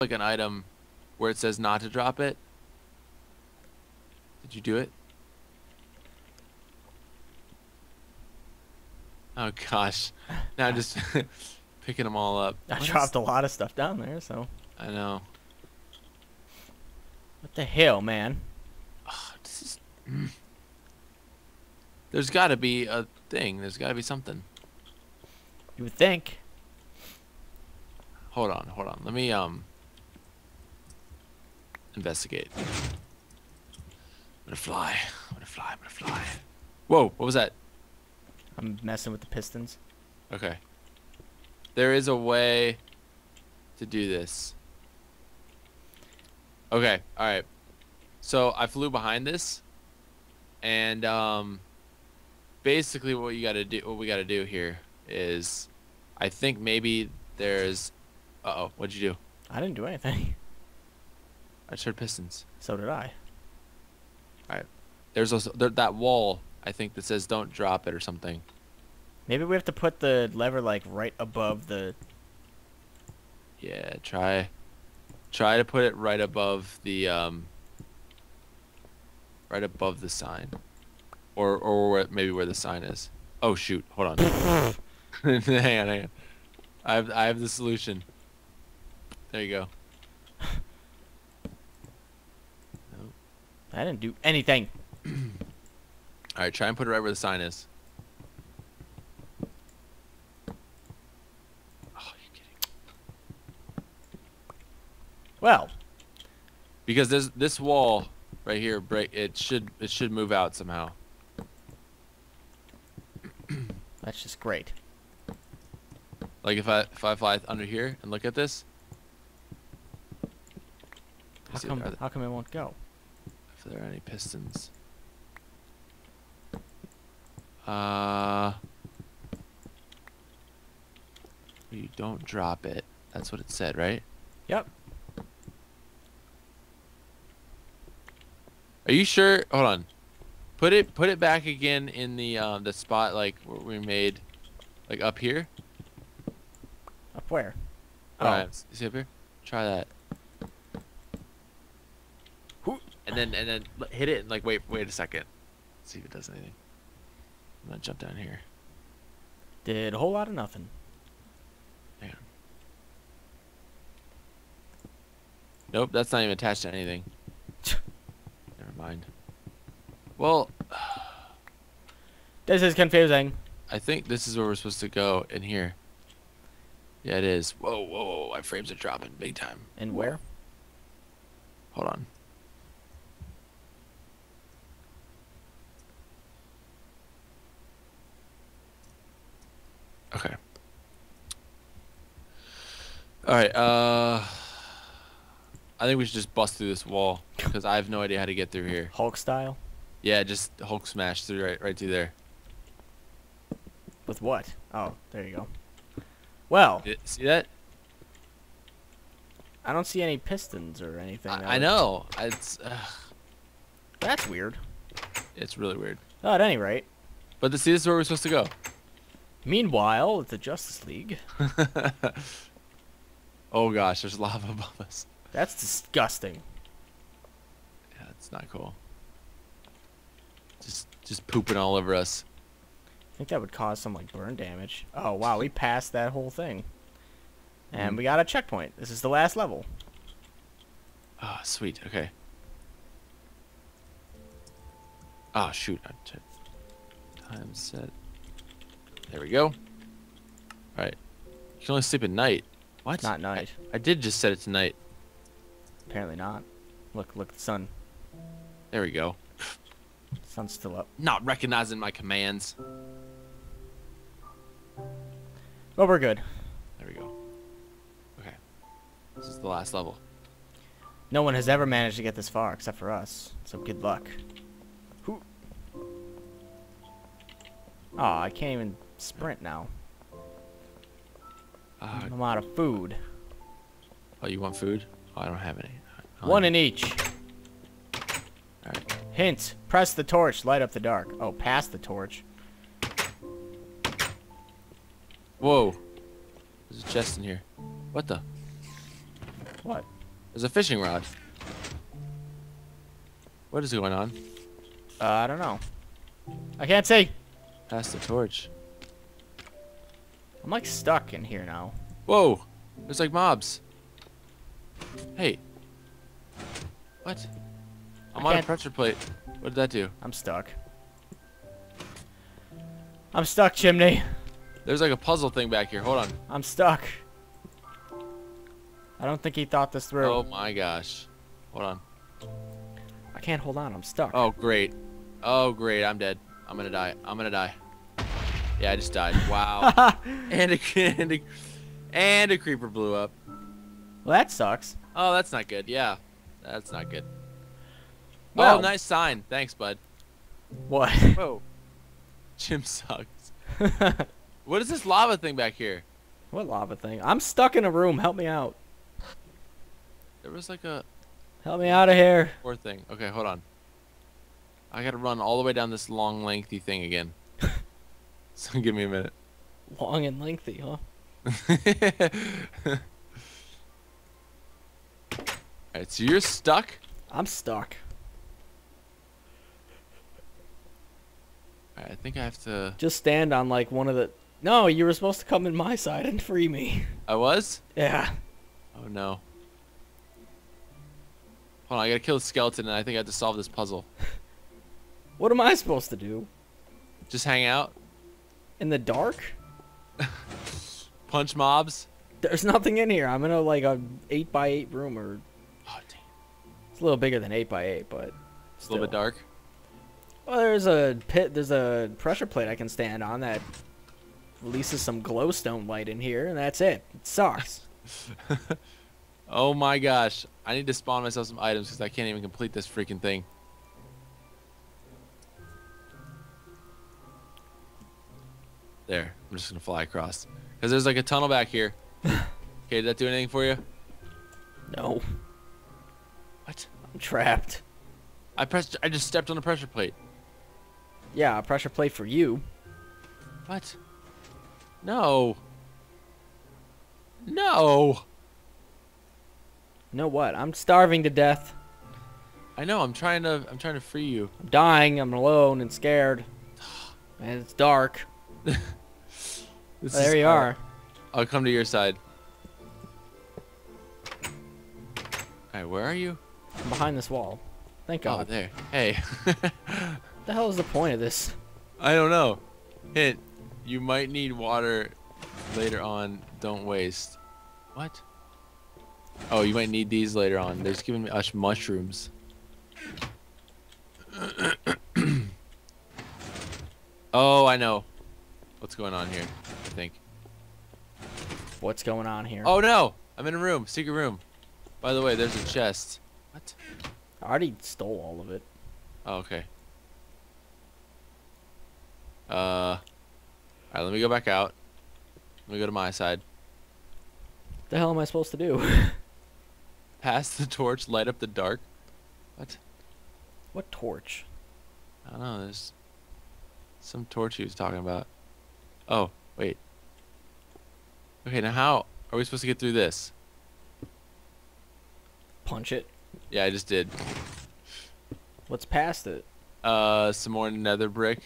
Like an item where it says not to drop it. Did you do it? Oh gosh. Now just picking them all up. I dropped a lot of stuff down there, so. I know. What the hell, man? Oh, this is... There's got to be a thing. There's got to be something. You would think. Hold on, hold on. Let me investigate. I'm gonna fly. I'm gonna fly. I'm gonna fly. Whoa! What was that? I'm messing with the pistons. Okay. There is a way to do this. Okay. All right. So I flew behind this, and basically what you gotta do, what we gotta do here is, I think maybe there's, uh-oh, what'd you do? I didn't do anything. I just heard pistons. So did I. All right. There's also that wall, I think, that says don't drop it or something. Maybe we have to put the lever like right above the. Yeah, try to put it right above the sign. Or maybe where the sign is. Oh shoot! Hold on. Hang on. I have the solution. There you go. Nope. I didn't do anything. All right, try and put it right where the sign is. Oh, you're kidding. Well, because there's this wall right here. It should move out somehow. That's just great. Like if I fly under here and look at this. How come it won't go? If there are any pistons. You don't drop it. That's what it said, right? Yep. Are you sure? Hold on. Put it back again in the spot like where we made, like up here. Where? Oh. All right. See up here? Try that. And then hit it and like wait a second. See if it does anything. I'm gonna jump down here. Did a whole lot of nothing. Damn. Nope, that's not even attached to anything. Never mind. Well, this is confusing. I think this is where we're supposed to go in here. Yeah, it is. Whoa, whoa, whoa. My frames are dropping big time. And where? Hold on. Okay. Alright, I think we should just bust through this wall, because I have no idea how to get through here. Hulk style? Yeah, just Hulk smash through right through there. With what? Oh, there you go. Well, see that? I don't see any pistons or anything. I know. It's that's weird. It's really weird. Oh, at any rate. But see, this is where we're supposed to go. Meanwhile, at the Justice League. Oh gosh, there's lava above us. That's disgusting. Yeah, it's not cool. Just pooping all over us. I think that would cause some like burn damage. Oh wow, we passed that whole thing. And we got a checkpoint. This is the last level. Oh, sweet. Okay. Oh, shoot. Time set. There we go. All right. You can only sleep at night. What? Not night. I did just set it to night. Apparently not. Look the sun. There we go. Sun's still up. Not recognizing my commands. Well, we're good. There we go. Okay. This is the last level. No one has ever managed to get this far except for us, so good luck. Aw, oh, I can't even sprint now. I'm out of food. Oh, you want food? Oh, I don't have any. One in each. All right. Hint. Press the torch. Light up the dark. Oh, pass the torch. Whoa. There's a chest in here. What the? What? There's a fishing rod. What is going on? I don't know. I can't see. Pass the torch. I'm like stuck in here now. Whoa! There's like mobs. Hey. What? I'm on a pressure plate. What did that do? I'm stuck. I'm stuck, Chimney. There's like a puzzle thing back here. Hold on. I'm stuck. I don't think he thought this through. Oh my gosh. Hold on. I can't hold on. I'm stuck. Oh, great. Oh, great. I'm dead. I'm gonna die. I'm gonna die. Yeah, I just died. Wow. And a creeper blew up. Well, that sucks. Oh, that's not good. Yeah. That's not good. Wow. Oh, nice sign. Thanks, bud. What? Whoa. Jim sucks. What is this lava thing back here? What lava thing? I'm stuck in a room. Help me out. There was like a... Help me out of here. Poor thing. Okay, hold on. I gotta run all the way down this long, lengthy thing again. So give me a minute. Long and lengthy, huh? Alright, so you're stuck? I'm stuck. Alright, I think I have to... Just stand on, like, one of the... No, you were supposed to come in my side and free me. I was? Yeah. Oh, no. Hold on, I gotta kill the skeleton, and I think I have to solve this puzzle. What am I supposed to do? Just hang out? In the dark? Punch mobs? There's nothing in here. I'm in, like, a 8x8 room, or... Oh, damn. It's a little bigger than 8x8, but... It's a little bit dark? Well, there's a pit. There's a pressure plate I can stand on that releases some glowstone light in here, and that's it. It sucks. Oh my gosh! I need to spawn myself some items because I can't even complete this freaking thing. There. I'm just gonna fly across because there's like a tunnel back here. Okay, did that do anything for you? No. What? I'm trapped. I just stepped on the pressure plate. Yeah, a pressure plate for you. What? No. No. No what? I'm starving to death. I know. I'm trying to free you. I'm dying. I'm alone and scared. And it's dark. There you are. I'll come to your side. All right, where are you? I'm behind this wall. Thank God. Oh, there. Hey. What the hell is the point of this? I don't know. Hint. You might need water later on. Don't waste. What? Oh, you might need these later on. They're just giving me mushrooms. Oh, I know. What's going on here, I think. What's going on here? Oh, no. I'm in a room. Secret room. By the way, there's a chest. What? I already stole all of it. Oh, okay. Alright, let me go back out. Let me go to my side. What the hell am I supposed to do? Pass the torch, light up the dark. What? What torch? I don't know, there's some torch he was talking about. Oh, wait. Okay, now how are we supposed to get through this? Punch it. Yeah, I just did. What's past it? Some more nether brick.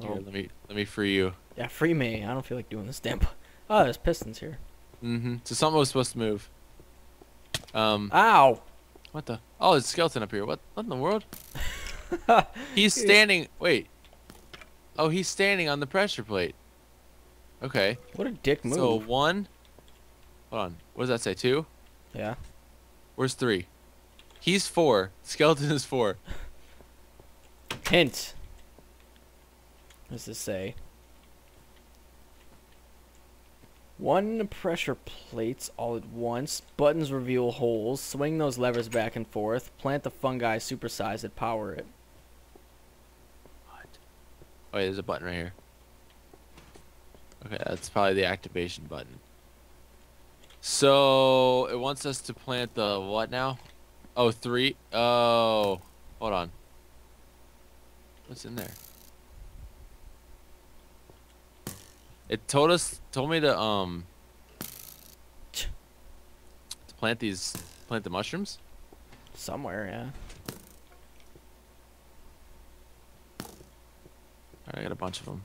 Here, let me free you. Yeah, free me. I don't feel like doing this damn. Oh, there's pistons here. Mm-hmm. So something was supposed to move. Ow! What the? Oh, there's a skeleton up here. What in the world? He's standing. Wait. Oh, he's standing on the pressure plate. Okay. What a dick move. So one. Hold on. What does that say? Two. Yeah. Where's three? He's four. Skeleton is four. Hint. What does this say? One pressure plates all at once. Buttons reveal holes. Swing those levers back and forth. Plant the fungi, supersize it, power it. What? Oh, wait, there's a button right here. Okay, that's probably the activation button. So it wants us to plant the what now? Oh, three. Oh, hold on. What's in there? It told me to plant the mushrooms? Somewhere, yeah. Alright, I got a bunch of them.